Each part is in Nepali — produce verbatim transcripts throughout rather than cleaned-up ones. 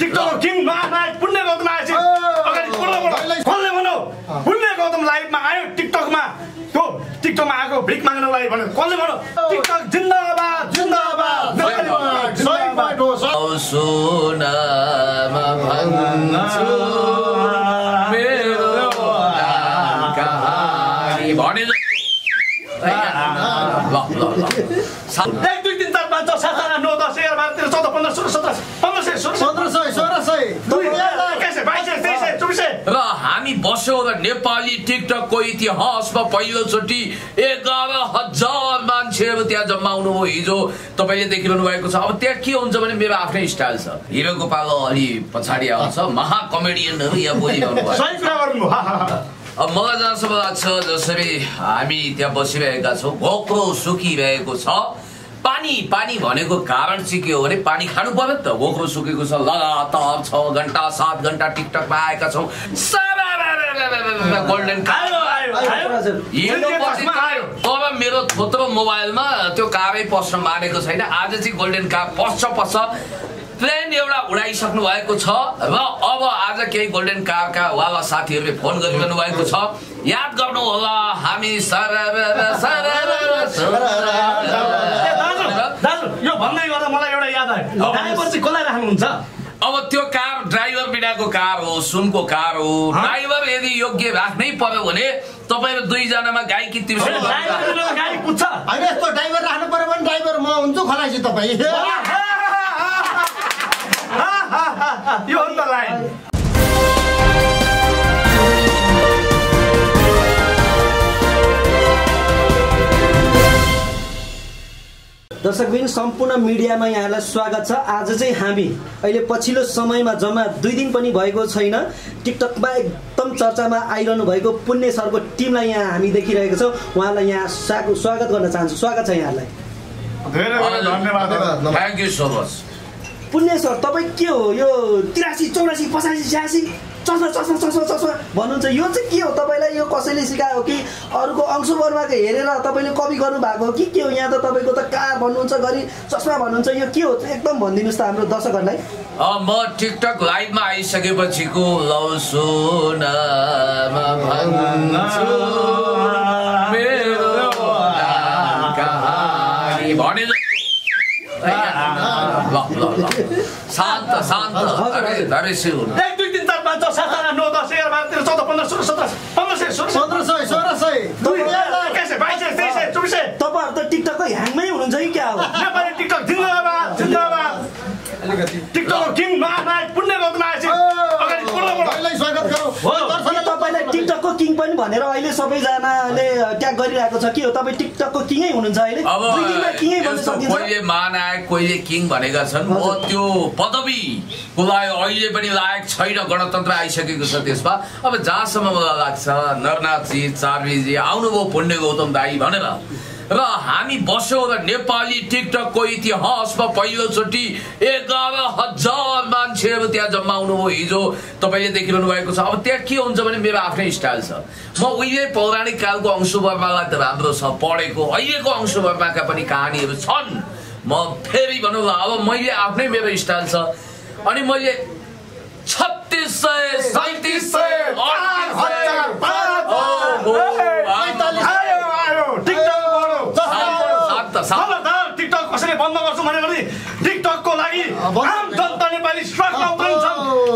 TikTok king, Maharaj, Punne Gautam ayo. Agadi pura pura. Khole bano. Punne Gautam live ma ayo TikTok ma. To TikTok ma aako brick mangna live bano. Khole bano. TikTok jindabad, jindabad, jindabad, jindabad. Sona ma bhanchu mero kahani bhane jस्तो. र हामी बस्यौ र नेपाली टिकटक को इतिहासमा पहिलोचोटी एघार हजार मान्छेहरु त्यहाँ जम्मा हुनु हो हिजो तपाईले देखिरहनु भएको छ। अब त्यहाँ के हुन्छ भने मेरो आफ्नै स्टाइल छ। हिरो गोपाल ओली पछाडी आउँछ, महा कमेडियनहरु यहाँ बोलिरहनु भएको छ। सही कुरा गर्नु। हा हा हा। अब मलाई जहाँसम्म लाग्छ जसरी हामी त्यहाँ बसिरहेका छौ भोक्रो सुकिरहेको छ। पानी पानी भनेको कारण चाहिँ के हो भने पानी खानु पर्यो त। भोको सुकेको छ लगातार छ घण्टा सात घण्टा टिकटक मा आएका छौ। गोल्डन आयो आयो आयो अब मेरो थोत्रो मोबाइलमा त्यो कामै पस्न मानेको छैन। आज चाहिँ गोल्डन का पस्छ पस्छ प्लेन एउटा उडाइसक्नु भएको छ र अब आज केही गोल्डन कारका वाला साथीहरुले फोन गरिरहनु भएको छ। याद गर्नु होला हामी सर सर दाजु यो भन्दै गर्दा मलाई एउटा याद आयो। ड्राइभर चाहिँ कसलाई राख्नुहुन्छ? अब त्यो कार ड्राइभर बिनाको कार हो, सुनको कार हो। ड्राइभर यदि योग्य राख्नै पर्यो भने तपाईहरु दुई जनामा गाई कि तिर्सु ड्राइभर गाई कुछ हैन। यस्तो ड्राइभर राख्नु पर्यो भने ड्राइभर म हुन्छु खलासी तपाई। You on the line. दर्शकबिन सम्पूर्ण मिडियामा यहाँलाई स्वागत छ। आज चाहिँ हामी अहिले पछिल्लो समयमा जम्मा दुई दिन पनि भएको छैन टिकटकमा एकदम चर्चामा आइरहनु भएको पुण्य सरको टिमलाई यहाँ हामी देखिरहेको छौं। उहाँलाई यहाँ स्वागत गर्न चाहन्छु। स्वागत छ यहाँलाई। धेरै धेरै धन्यवाद। Thank you so much. Punya sir तपाई के हो यो त्रियासी चौरासी पचासी छयासी चस्मा चस्मा चस्मा चस्मा भन्नुहुन्छ यो चाहिँ के हो? तपाईलाई यो कसैले सिकायो कि अरूको अंशु वर्माको हेरेर तपाईले कपी गर्नु भएको हो कि के हो? यहाँ त तपाईको त कार भन्नुहुन्छ गरी चस्मा भन्नुहुन्छ यो के हो? एकदम भन्दिनुस् त हाम्रो दर्शकहरुलाई। म टिकटक लाइभमा आइसकेपछिको लौ सोनामा भन्छु मेरो कहानी भने शान्त शान्त अरे दरेसी हुनु एक दुई तीन चार पाँच छ सात आठ नौ दस एघार बाह्र तेह्र चौध पन्ध्र सोह्र सत्र पन्ध्र सय सोह्र सय दुई हजार एक्काइस बाइस तेइस चौबिस। तपाईहरु त टिकटकको ह्याङमै हुनुहुन्छ कि क्या हो? नेपाली टिकटक जिन्दाबाद जिन्दाबाद। टिकटकको किङ महाराज पुण्य गौतम आयो। अगाडि बढ्नु तपाईलाई स्वागत गरौँ। दर्शकले तपाईलाई टिकटकको किङ पनि भनेर अहिले सबैजनाले ट्याग गरिरहेको छ। के हो तपाई टिकटकको किङै हुनुहुन्छ अहिले? दुई दिनमा किङै भन्न सकिन्छ। कोहीले महानायक कोहीले किङ भनेका छन्। म त्यो पदवी कुलाई अहिले पनि लायक छैन। गणतन्त्र आइसकेको छ त्यसमा। अब जहाँसम्म मलाई लाग्छ नरनाथजी चार्लीजी आउनुभयो पुण्य गौतम दाई भनेर र हामी बस्यौ र नेपाली टिकटक को इतिहासमा पहिलोचोटी एघार हजार मान्छेहरु त्यहाँ जम्मा हुनु हो हिजो तपाईले देखिरहनु भएको छ। अब त्यहाँ के हुन्छ भने मेरो आफ्नै स्टाइल छ। म उहिले पौराणिक कालको अंशु वर्मालाई त राम्रो छ पढेको, अहिलेको अंशु वर्माका पनि कहानीहरु छन्। म फेरि भनौँ अब मैले आफ्नै मेरो स्टाइल छ। अनि मैले छत्तीस सय सैंतीस सय अठार हजार टिकटक कसरी बन्द गर्छु भने गर्दै टिकटकको लागि आम जनता नेपाली स्ट्रक आउट हुन्छ।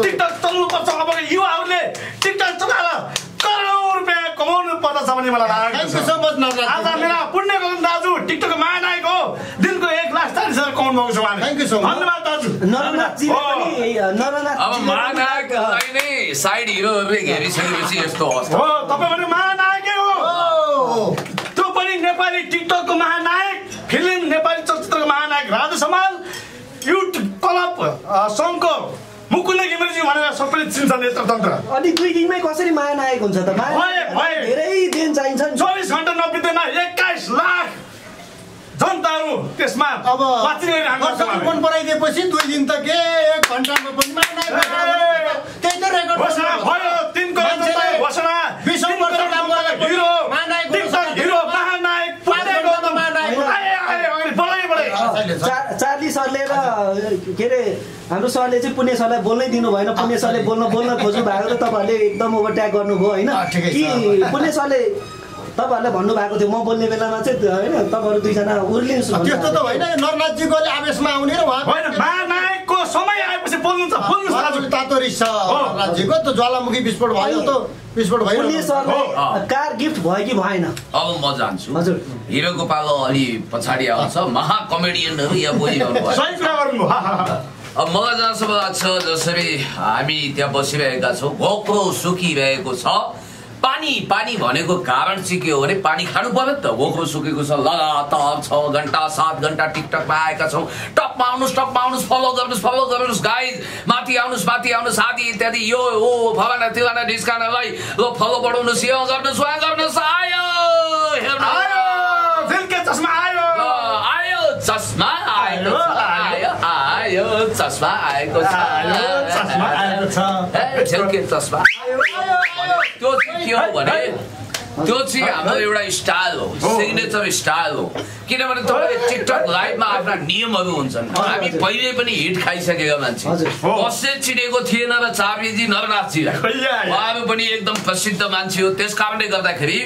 टिकटक चल्नु पर्छ। अब युवाहरुले टिकटक चलाएर करोडौं रुपैयाँ कमाउनु पर्छ भन्ने मलाई लाग्छ। आज मेरा पुण्य गौतम दाजु टिकटक महानायक हो। दिनको एक लाख चालीस हजार कमाउनु भएको छ उहाँले। Thank you so much. धन्यवाद दाजु। नरनाथजी पनि नरनाथ अब महानायकलाई नै साइड हिरोहरुले घेरिसकेपछि यस्तो अवस्था हो। तपाई पनि महानायकै हो। त्यो पनि नेपाली टिकटकको महानायक, फिल्म नेपाली चलचित्रको महानायक राजु समाल, युथ क्लब शंकर मुकुल घिमिरेजी भनेर सबैले चिन्छन् यस तन्त्र। अनि दुई दिनमै कसरी महानायक हुन्छ त? महानायक धेरै दिन चाहिन्छ। चौबिस घण्टा नबित्दैमा एक्काइस लाख जनताहरु त्यसमा अब वाचिङ गरिरहेको छ। फोन पराइदिएपछि दुई दिन त के एक घण्टामा पनि महानायक भयो। त्यही त रेकर्ड घोषणा भयो। तीन करोड घोषणा बीस वर्ष काम गरेको हिरो महानायक हिरो महानायक चार्ली सरले र के अरे हाम्रो सरले चाहिँ पुण्य सरलाई बोल्नै दिनु भएन। पुण्य सरले बोल्न बोल्न खोज्नु भएको त तपाईहरुले एकदम ओभरट्याक गर्नुभयो हैन कि पुण्य सरले तपाईहरुले भन्नु भएको थियो म बोल्ने बेलामा चाहिँ हैन तपाईहरु दुई जना उर्लिन्छु भन्नु। त्यस्तो त हैन नरनाथजी कोले आवेशमा आउने र वहा हैन महानायकको समय आएपछि बोल्नुहुन्छ बोल्नु सरले तातो रिस नरनाथजीको त ज्वालामुखी विस्फोट भयो त विस्फोट भयो। पुण्य सरले कार गिफ्ट भयो कि भएन अब म जान्छु। हजुर हिरो गोपाल अलि पछाडी आउँछ महा कमेडियनहरु यहाँ बोलिरहनु भयो सही कुरा गर्नु। अब मलाई जहाँसम्म लाग्छ जसरी हामी त्यहाँ बसिरहेका छौँ भोको सुकिरहेको छ पानी पानी भनेको कारण चाहिँ के हो भने पानी खानु पर्यो त भोको सुकेको छ लगातार छ घण्टा सात घण्टा टिकटकमा आएका छौँ। टपमा आउनुहोस् टपमा आउनुहोस् फलो गर्नुहोस् फलो गर्नुहोस् गाइज माथि आउनुहोस् माथि आउनुहोस् आदि इत्यादि यो हो फलाना तिलाना ढिस्कानालाई ल फलो बढाउनुहोस् यो गर्नुहोस् उहाँ गर्नुहोस् आयो आयो चस्मा आयो आयो चस्मा आयो आयो चस्मा आएको छ चस्मा आएको छ ए झल्के चस्मा आयो आयो त्यो चाहिँ के हो भने त्यो चाहिँ हाम्रो एउटा स्टाइल हो सिग्नेचर स्टाइल हो। किनभने तपाईले टिकटक लाइभमा आफ्ना नियमहरु हुन्छन्। हामी पहिले पनि हिट खाइसकेका मान्छे कसले चिनेको थिएन र चारजी नरनाथजीलाई उहाँहरु पनि एकदम प्रसिद्ध मान्छे हो। त्यसकारणले गर्दाखेरि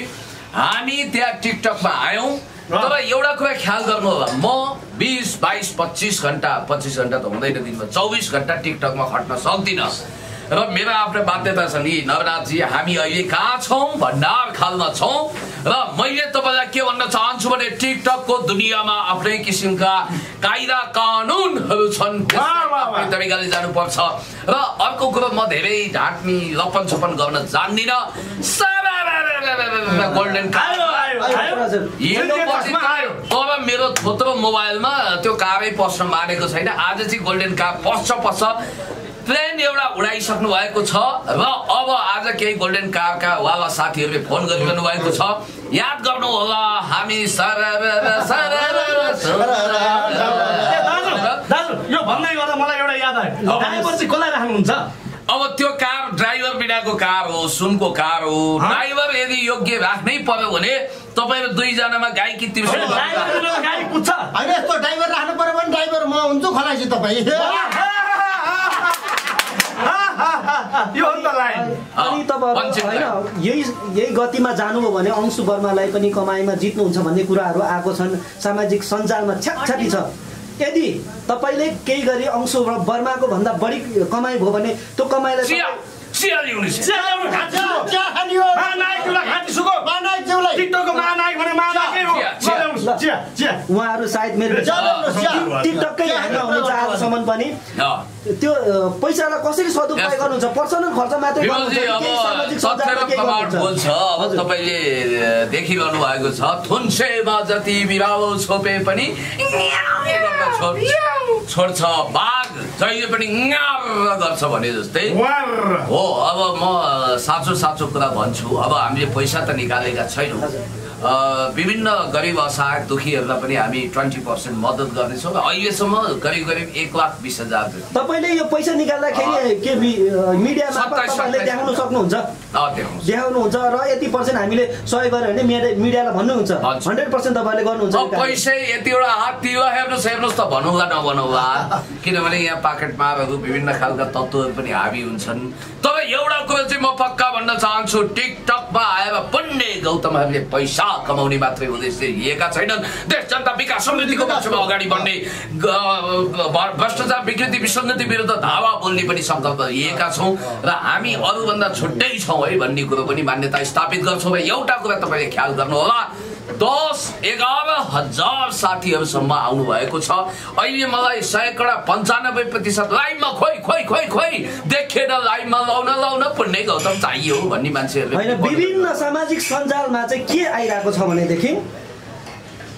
हामी त्यहाँ टिकटकमा आयौं। तर एउटा कुरा ख्याल गर्नु होला म बीस बाईस पच्चीस घण्टा पच्चीस घण्टा त हुँदैन दिनमा चौबीस घण्टा टिकटकमा खट्न सक्दिनँ र मेरो आफ्नै बाध्यता छ नि। नवनाथजी हामी अहिले कहाँ छौँ भण्डार खाल्न छौँ र मैले तपाईँलाई के भन्न चाहन्छु भने टिकटकको दुनियाँमा आफ्नै किसिमका कायदा कानुनहरू छन् तरिकाले जानुपर्छ। र अर्को कुरो म धेरै ढाँट्ने लपन छपन गर्न जान्दिनँ। गोल्डन अब मेरो थोत्रो मोबाइलमा त्यो कारै पस्न मानेको छैन। आज चाहिँ गोल्डन कार पस्छ पस्छ प्लेन एउटा उडाइसक्नु भएको छ र अब आज केही गोल्डन कारका वाला साथीहरूले फोन गरिरहनु भएको छ याद गर्नु होला हामी सर यो भन्दै गर्दा मलाई एउटा याद आयो आएपछि कसलाई राख्नुहुन्छ। अब त्यो कार ड्राइभर बिनाको कार हो सुनको कार हो ड्राइभर यदि योग्य राख्नै पर्यो भने तपाईहरु दुई जनामा गाई कि तिर्छ गाई कुछ हैन यस्तो ड्राइभर राख्नु पर्यो भने ड्राइभर म हुन्छु खलासी तपाई यो हो त लाइन अनि तपाईहरु हैन यही यही गतिमा जानु हो भने अंशु वर्मालाई पनि कमाईमा जित्नुहुन्छ भन्ने कुराहरु आको छन् सामाजिक सञ्जालमा छ्याछ्याती छ। यदि तपाईले केही गरी अंशु वर्माको भन्दा बढी कमाई भयो भने त्यो कमाईलाई सिया ल्याउनुस् सिया ल्याउनु खान्छु के खानी हो महानायकलाई खान्छु को महानायकज्यूलाई टिकटकको महानायक भने महानायकै हो ल्याउनुस् सिया सिया उहाँहरु सायद मेरो टिकटककै हेर्न हुन्छ आजसम्म पनि त्यो पैसालाई कसरी सदुपयोग गर्नुहुन्छ पर्सनल खर्च मात्रै गर्नुहुन्छ के सामाजिक सञ्जालमा के गर्नुहुन्छ बोल्छ। अब तपाईले देखिरहनु भएको छ थुन्सेमा जति बिरालो छोपे पनि छोड्छ बाघ जहिले पनि ङार गर्छ भने जस्तै हो। अब म साँचो साँचो कुरा भन्छु। अब हामीले पैसा त निकालेका छैनौँ विभिन्न गरिब असहाय दुखीहरूलाई पनि हामी ट्वेन्टी पर्सेन्ट मद्दत गर्नेछौँ र अहिलेसम्म करिब करिब एक लाख बीस हजार तपाईँले यो पैसा निकाल्दाखेरि के मिडियामा तपाईँले देखाउन सक्नुहुन्छ देखाउनुहुन्छ र यति पर्सेन्ट हामीले सहयोग गर्यो भने मिडियालाई भन्नुहुन्छ हन्ड्रेड पर्सेन्ट तपाईँले गर्नुहुन्छ। पैसा यतिवटा हाततिर हेर्नुहोस् हेर्नुहोस् त भन्नुहोला नभन्नुहोला किनभने यहाँ पाकेटमा विभिन्न खालका तत्त्वहरू पनि हाबी हुन्छन्। तर एउटा कुरो चाहिँ म पक्का भन्न चाहन्छु टिकटकमा आएर पण्डे गौतमहरूले पैसा कमाउने मात्रै उद्देश्य लिएका छैनन्। देश जनता विकास समृद्धिको पक्षमा अगाडि बढ्ने भ्रष्टाचार विकृति विसङ्गति विरुद्ध धावा बोल्ने पनि सङ्कल्प लिएका छौँ र हामी अरूभन्दा छुट्टै छौँ है भन्ने कुरो पनि मान्यता स्थापित गर्छौँ। र एउटा कुरा तपाईँले ख्याल गर्नुहोला दस एघार हजार साथीहरूसम्म आउनु भएको छ। अहिले मलाई सयकडा पन्चानब्बे प्रतिशत लाइभमा खोइ खोइ खोइ खोइ देखेर लाइभमा लाउन लाउन पुण्य गौतम चाहियो भन्ने मान्छेहरूले होइन विभिन्न सामाजिक सञ्जालमा चाहिँ के आइरहेको छ भनेदेखि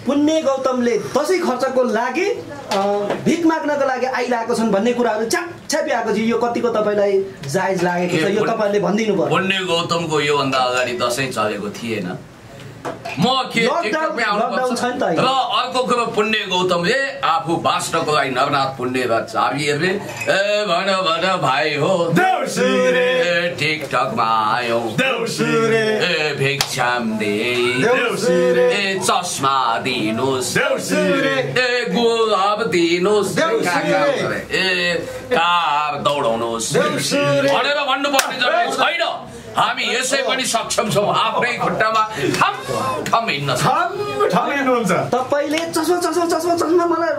पुण्य गौतमले दसैँ खर्चको लागि भिख माग्नको लागि आइरहेको छन् भन्ने कुराहरु छ्यापछ्यापी आएको छ। यो कतिको तपाईलाई जायज लागेको छ यो तपाईले भनिदिनु भयो। पुण्य गौतमको यो भन्दा अगाडि दसैँ चलेको थिएन I I mean, you say when you suck some so half break, but come in the sun. The pilot was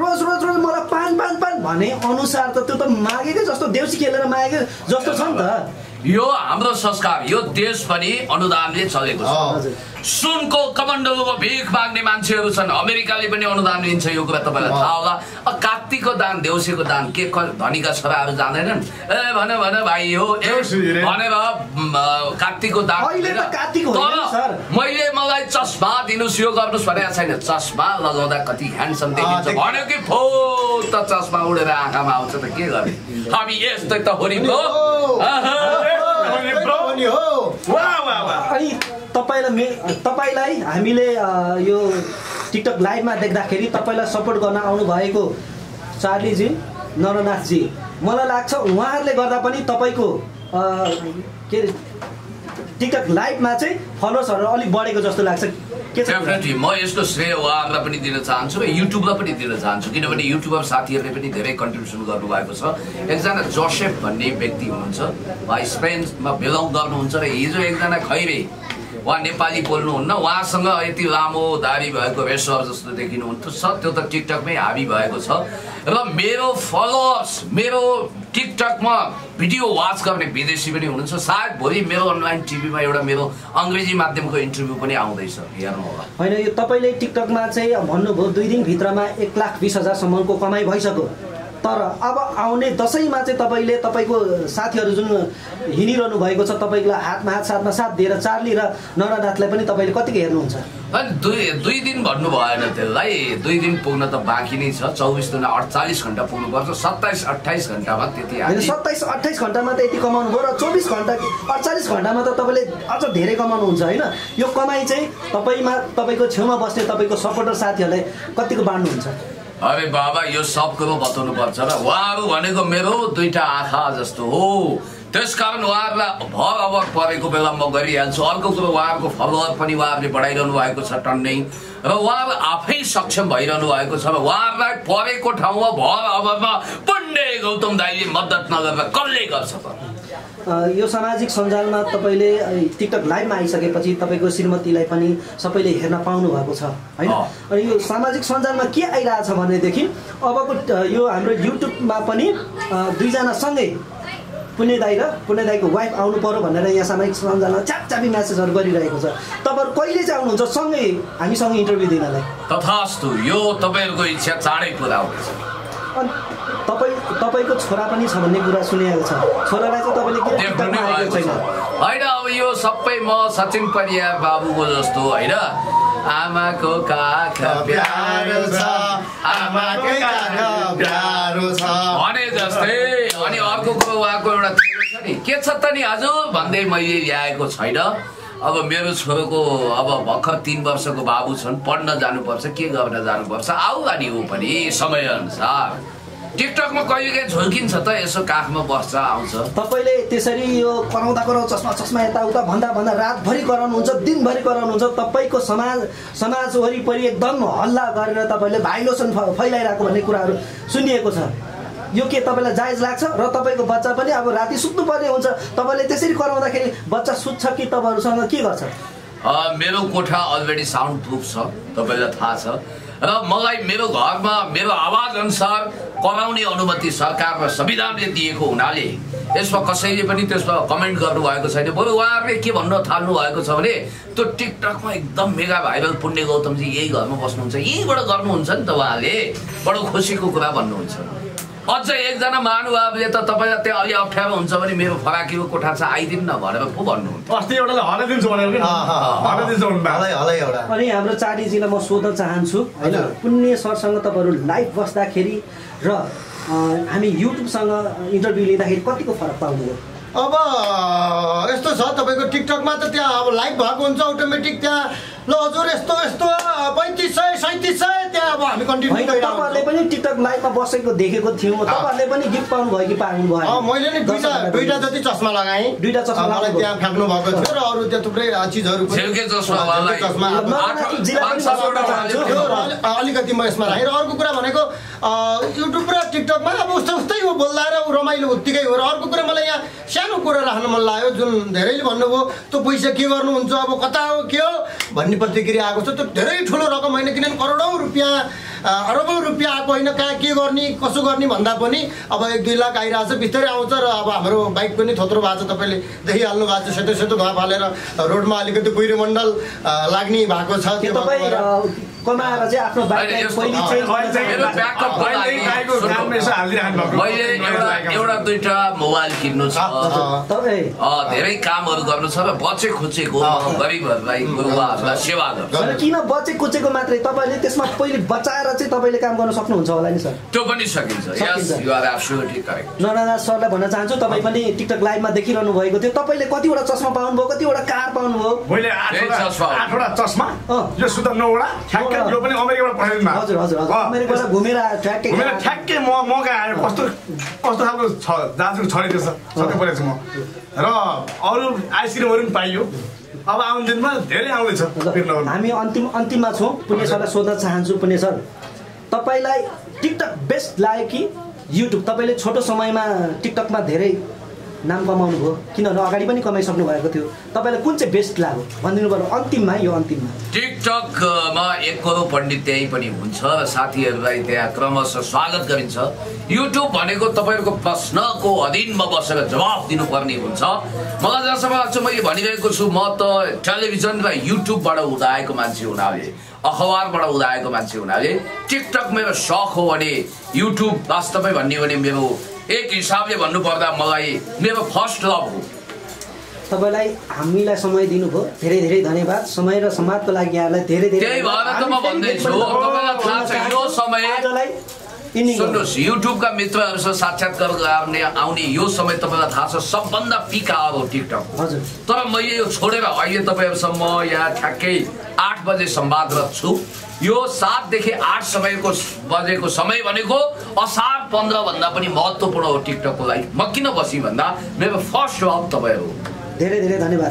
Rose Rose Pan Pan Pan Money on Usata to the Maggie, just to Devskill Maggie, just to Santa. You are Amro Saskar, you dears funny on the Amlitz. Sunko Commando, Big Magniman Chirus and America Libani on the Amlin, so you got the Balatawa, a Katiko Dan, Deusiko Dan, Kiko, Donigas Faradan, whenever by you, whenever. Katiko da. Katiko. Maile malai chasma dinusyo garnus bhaneko छैन chasma लगाउँदा कति handsome देखिन्छ भन्यो कि फो त chasma उडेर आँखामा आउँछ त के गर्ने हामी यस्तै त हो नि ब्रो हो वा वा वा अनि तपाईलाई तपाईलाई हामीले यो टिकटक लाइभमा देख्दाखेरि तपाईलाई सपोर्ट गर्न आउनु भएको चार्ली जी नरनाथ जी मलाई लाग्छ उहाँहरुले गर्दा पनि तपाईको के TikTok live match, followers are only body goes to like. Definitely, more is to say, I'm not going to answer. YouTube up in the answer. You know, when YouTube of Satir Repany, the very contribution got to wife or so. Examine Joseph, but name Betty Munzer. My friends belong down Munzer, easy examine a highway. One Nepali Polno, no, one summer, Eti Lamo, Dari Bago, Vessos to take in to sort to the TikTok may Abi Bagos. Mero follows, Mero TikTok ma video watch करने विदेशी बने उन्हें तो साथ बोली मेरो online T V में योरा मेरो अंग्रेजी माध्यम को interview पने आऊँ दे सर यार होगा। है ना ये तपहले TikTok में आज से भन्नु बहुत दो दिन भीतर में एक लाख बीस हजार सम्मान को कमाई भाई सको। तर अब आउने दशैं में चाहिँ तपाईले तपाईको साथीहरु जुन हिँडिरहनु भएको छ तपाईलाई हातमा हात साथमा साथ दिएर चार्ली र नरनाथलाई पनि तपाईले कतिको हेर्नुहुन्छ अनि दुई दुई दिन भन्नु भएन त्यसलाई दुई दिन पुग्न त बाँकी नै छ चौबिस दिन अठचालीस घण्टा पुग्नु पर्छ सत्ताइस अठ्ठाइस घण्टामा त्यति आयो हैन सत्ताइस अठ्ठाइस घण्टामा त यति कमाउनु भयो र चौबिस घण्टा अठचालीस घण्टामा त तपाईले अझ धेरै कमाउनु हुन्छ हैन यो कमाई चाहिँ तपाईमा तपाईको छेउमा बस्ने तपाईको सपोर्टर साथीहरुलाई कतिको बाँड्नुहुन्छ अरे बाबा यो सब कुरो बताउनु पर्छ र उहाँहरु भनेको मेरो दुईटा आँखा जस्तो हो त्यसकारण उहाँहरुलाई भर अवक परेको बेला म गरिहाल्छु अर्को कुरो उहाँहरुको फलोअर पनि उहाँहरुले बढाइरहनु भएको छ टन्नै र उहाँहरु आफै सक्षम भइरहनु भएको छ र उहाँहरुलाई परेको ठाउँमा भर अवकमा पुण्य गौतम दाइले मद्दत नगरेर कसले गर्छ त यो सामाजिक सञ्जालमा तपाईले टिकटक लाइभमा आइसकेपछि तपाईको श्रीमतीलाई पनि सबैले हेर्न पाउनु भएको छ हैन अनि यो सामाजिक सञ्जालमा के आइराछ भन्ने देखि अबको यो हाम्रो युट्युबमा पनि दुई जना सँगै पुण्य दाइ र पुण्य दाइको वाइफ आउनु पर्यो भनेर यहाँ सामाजिक सञ्जालमा चापचापी मेसेजहरु गरिरहेको छ तपाईहरु कहिले चाहिँ आउनुहुन्छ सँगै हामीसँग इन्टरभ्यु दिनलाई तथास्तु यो तपाईहरुको इच्छा चाँडै पूरा हुन्छ तपाईं तपाईको छोरा पनि छ भन्ने कुरा सुनेको छ छोरालाई चाहिँ तपाईले के देख्नु भएको छैन हैन अब यो सबै म सचिन परियार बाबुको जस्तो हैन आमाको काका प्यारो छ आमाको काका प्यारो छ भने जस्तै अनि अर्को कुरा उहाँको एउटा तेरो छ नि के छ त नि हजुर भन्दै मैले ल्याएको छैन अब मेरो छोरोको अब भर्खर तीन वर्षको बाबु छन् पढ्न जानुपर्छ के गर्न जानुपर्छ आउ अनि उ पनि समय अनुसार टिकटक मा कहिलेकाहीँ झल्किन्छ त यसो काखमा बस्छ आउँछ तपाईले त्यसरी यो कराउँदा कराउ चस्मा चस्मा यता उता भन्दा भन्दा रातभरि कराउनुहुन्छ दिनभरि कराउनुहुन्छ तपाईको समाज समाज वरिपरि एकदम हल्ला गरेर तपाईले भाइलोसन फैलाइराको भन्ने कुराहरु सुनिएको छ यो के तपाईलाई जायज लाग्छ र तपाईको बच्चा पनि अब राति सुत्नु पर्ने हुन्छ तपाईले त्यसरी कराउँदाखेरि बच्चा सुत्छ कि तपाईहरुसँग के गर्छ अ मेरो कोठा अलरेडी साउन्ड प्रूफ छ तपाईलाई थाहा छ र मलाई मेरो घरमा मेरो आवाज अनुसार कराउने अनुमति सरकार र संविधानले दिएको हुनाले यसमा कसैले पनि त्यसमा कमेन्ट गर्नु भएको छैन बरु उहाँहरुले के भन्न थाल्नु भएको छ भने त्यो टिकटकमा एकदम मेगा भाइरल पुण्य गौतम जी यही घरमा बस्नुहुन्छ यहीबाट गर्नुहुन्छ नि त उहाँले बडो खुसीको कुरा भन्नुहुन्छ अझ एकजना महानुभावले त तपाईलाई त्यो अलि अप्ठ्यारो हुन्छ भने मेरो फराकिको कोठा छ आइदिन न भनेर पो भन्नुहुन्छ अस्ति एउटाले हराइदिन्छु भनेर के हराइदिन्छु भन्दै हलै एउटा अनि हाम्रो चार्ली जीलाई म सोध्न चाहन्छु हैन पुण्य सरसँग तपाईहरु लाइभ बस्दाखेरि र हामी युट्युब सँग इन्टरभ्यु लिँदाखेरि कतिको फरक पाउनु हो अब यस्तो छ तपाईको टिकटक मा त त्यहाँ अब लाइभ भएको हुन्छ अटोमेटिक त्यहाँ ल हजुर यस्तो यस्तो पैंतीस सय सैंतीस सय त्यहाँ अब हामी कन्टिन्यु गरिरहेको छ। तपाईहरुले पनि टिकटक लाइभमा बसेको देखेको थियो, तपाईहरुले पनि गिफ्ट पाउनु भयो कि पाउनु भएन? अ मैले नि दुईटा दुईटा जति चस्मा लगाए, दुईटा चस्मा मलाई त्यहाँ फ्याक्नु भएको थियो र अरु त्यहाँ थुप्रै चीजहरु पनि झेलके चस्मा वाला चस्मा आठ सय वटा थियो र अलिकति म यसमा राखेर अर्को कुरा भनेको युट्युब र टिकटक मा अब उस्तै हो बोल्दा र रमाइलो उत्तिकै हो। र अर्को कुरा मलाई यहाँ सानो कुरा राख्न मन लाग्यो जुन धेरैले भन्नुभयो त्यो पैसा के गर्नु हुन्छ अब कता हो के हो भन्ने प्रतिक्रिया आएको छ। त्यो धेरै ठुलो रकम हैन किनभने करोडौं रुपैयाँ अरबौं रुपैयाँ आएको हैन, कहाँ के गर्ने कसो गर्ने भन्दा पनि अब एक दुई लाख आइरहेछ बिस्तारै आउँछ। र अब हाम्रो बाइक पनि थोत्रो भएको छ, तपाईँले देखिहाल्नु भएको छ सेतो सेतो घाँ फालेर रोडमा अलिकति कुहिरो मण्डल लाग्ने भएको छ। त्यो कमाएर चाहिँ आफ्नो बाइकलाई पहिले चाहिँ ब्याकअप गर्दै गाइको कामले चाहिँ हालिराख्नु भएको। मैले एउटा एउटा दुईटा मोबाइल किन्नु छ, तपाईँ अ धेरै कामहरु गर्नु छ र बचे खोजेको गरिबहरुलाई गुरुवाहरुलाई सेवा गर्नु। किन बचे खोजेको मात्रै तपाईले त्यसमा पहिले बचाएर चाहिँ तपाईले काम गर्न सक्नुहुन्छ होला नि सर? त्यो पनि सकिन्छ। Yes you are absolutely correct. ननना सरलाई भन्न चाहन्छु तपाई पनि टिकटक लाइभमा देखिरहनु भएको थियो, तपाईले कतिवटा चस्मा पाउनु भयो, कतिवटा कार पाउनु भयो? मैले आठवटा चस्मा, यो सुधा नौवटा यो पनि अमेरिकाबाट पठाइदिनु भएको। हजुर हजुर अमेरिकाबाट घुमेर ठ्याक्कै घुमेर ठ्याक्कै म मौका आयो। कस्तो कस्तो खालको छ दाजुको छोरी छ सधैँ परेछु म र अरू आइसक्रिमहरू पनि पाइयो। अब आउने दिनमा धेरै आउँदैछ। हामी अन्तिम अन्तिममा छौँ। पुण्य सरलाई सोध्न चाहन्छु, पुण्य सर तपाईँलाई टिकटक बेस्ट लाग्यो कि युट्युब? तपाईँले छोटो समयमा टिकटकमा धेरै नाम कमाउनु भयो किनभने अगाडि पनि कमाइसक्नु भएको थियो, तपाईँलाई कुन चाहिँ बेस्ट लाग्यो भनिदिनु पर्यो अन्तिममा। यो अन्तिममा टिकटकमा एक करोड पण्डित त्यही पनि हुन्छ र साथीहरूलाई त्यहाँ क्रमशः स्वागत गरिन्छ। युट्युब भनेको तपाईँहरूको प्रश्नको अधीनमा बसेर जवाफ दिनुपर्ने हुन्छ। मलाई जसमा लाग्छ मैले भनिरहेको छु, म त टेलिभिजन र युट्युबबाट उदाएको मान्छे हुनाले अखबारबाट उदाएको मान्छे हुनाले टिकटक मेरो सख हो भने युट्युब वास्तवमै भन्ने हो भने मेरो एक हिसाबले भन्नुपर्दा मलाई मेरो फर्स्ट लभ हो। तपाईँलाई हामीलाई समय दिनुभयो, धेरै धेरै धन्यवाद। समय र समाजको लागि यहाँलाई धेरै धेरै त्यही भएर त म भन्दैछु तपाईँलाई थाहा छ यो समय सुन्नुहोस् युट्युबका मित्रहरूसँग साक्षात्कार गर्ने आउने यो समय तपाईँलाई थाहा छ सबभन्दा पिक आवर हो टिकटक। हजुर तर मैले यो छोडेर अहिले तपाईँहरूसम्म यहाँ ठ्याक्कै आठ बजे सम्वादरत छु। यो सातदेखि आठ समयको बजेको समय भनेको असार पन्ध्र भन्दा पनि महत्त्वपूर्ण हो टिकटकको लागि। म किन बसी भन्दा मेरो फर्स्ट लभ तपाईँहरू। धेरै धेरै धन्यवाद।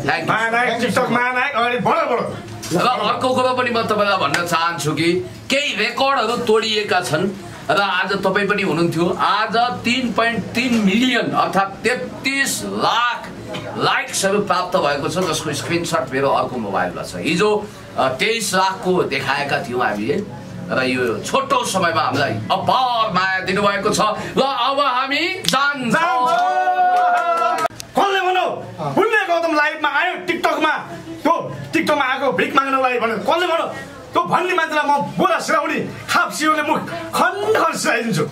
र अर्को कुरो पनि म तपाईँलाई भन्न चाहन्छु कि केही रेकर्डहरू तोडिएका छन् र आज तपाईँ पनि हुनुहुन्थ्यो। आज तीन पॉइंट तीन मिलियन अर्थात् तेत्तीस लाख लाइक्सहरू प्राप्त भएको छ जसको स्क्रिनसट मेरो अर्को मोबाइलमा छ। हिजो तेईस लाखको देखाएका थियौँ हामीले र यो छोटो समयमा हामीलाई अपार माया दिनुभएको छ। ल अब हामी जान्छौँ। कसले भनौ पुण्य गौतम लाइभमा आयो टिकटकमा, त्यो टिकटकमा आएको भिख माग्नलाई भन्यो कसले भनौ त्यो भन्ने मान्छेलाई म बोरा सिराउने खाप सिउने मुख खण्ड खण्ड सिराइदिन्छु।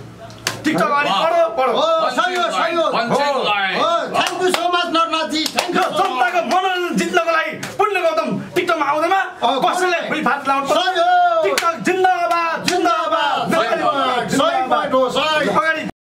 टिकटक अनि पढो पढो हो सही हो सही हो हो। Thank you so much Narnath ji, thank you. जनताको मनोरञ्जन जित्नको लागि पुण्य गौतम टिकटकमा आउँदैमा कसैले फुलफाट लाउँछ सर।